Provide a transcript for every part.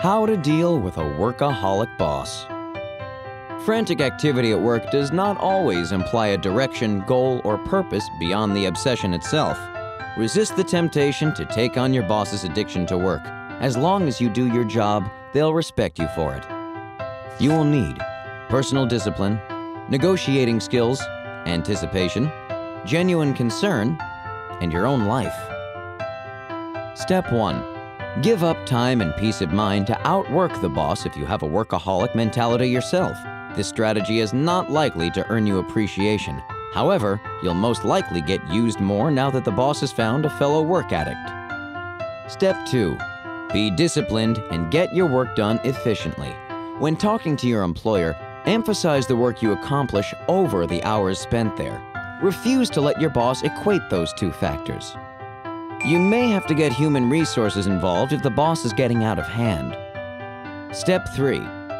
How to deal with a workaholic boss. Frantic activity at work does not always imply a direction, goal, or purpose beyond the obsession itself. Resist the temptation to take on your boss's addiction to work. As long as you do your job, they'll respect you for it. You will need personal discipline, negotiating skills, anticipation, genuine concern, and your own life. Step 1. Give up time and peace of mind to outwork the boss if you have a workaholic mentality yourself. This strategy is not likely to earn you appreciation. However, you'll most likely get used more now that the boss has found a fellow work addict. Step 2. Be disciplined and get your work done efficiently. When talking to your employer, emphasize the work you accomplish over the hours spent there. Refuse to let your boss equate those two factors. You may have to get human resources involved if the boss is getting out of hand. Step 3.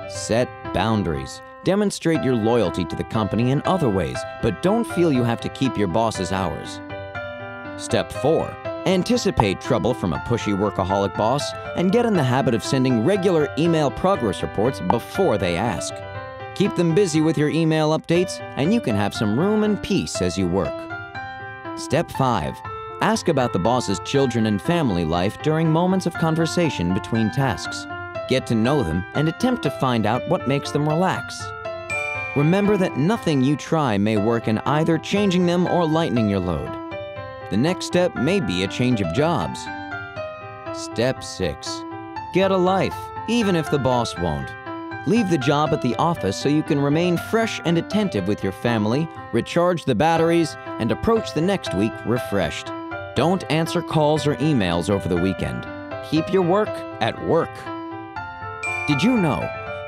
Set boundaries. Demonstrate your loyalty to the company in other ways, but don't feel you have to keep your boss's hours. Step 4. Anticipate trouble from a pushy workaholic boss and get in the habit of sending regular email progress reports before they ask. Keep them busy with your email updates, and you can have some room and peace as you work. Step 5. Ask about the boss's children and family life during moments of conversation between tasks. Get to know them and attempt to find out what makes them relax. Remember that nothing you try may work in either changing them or lightening your load. The next step may be a change of jobs. Step 6. Get a life, even if the boss won't. Leave the job at the office so you can remain fresh and attentive with your family, recharge the batteries, and approach the next week refreshed. Don't answer calls or emails over the weekend. Keep your work at work. Did you know?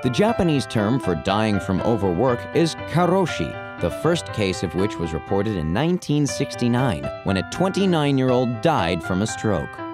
The Japanese term for dying from overwork is karoshi, the first case of which was reported in 1969 when a 29-year-old died from a stroke.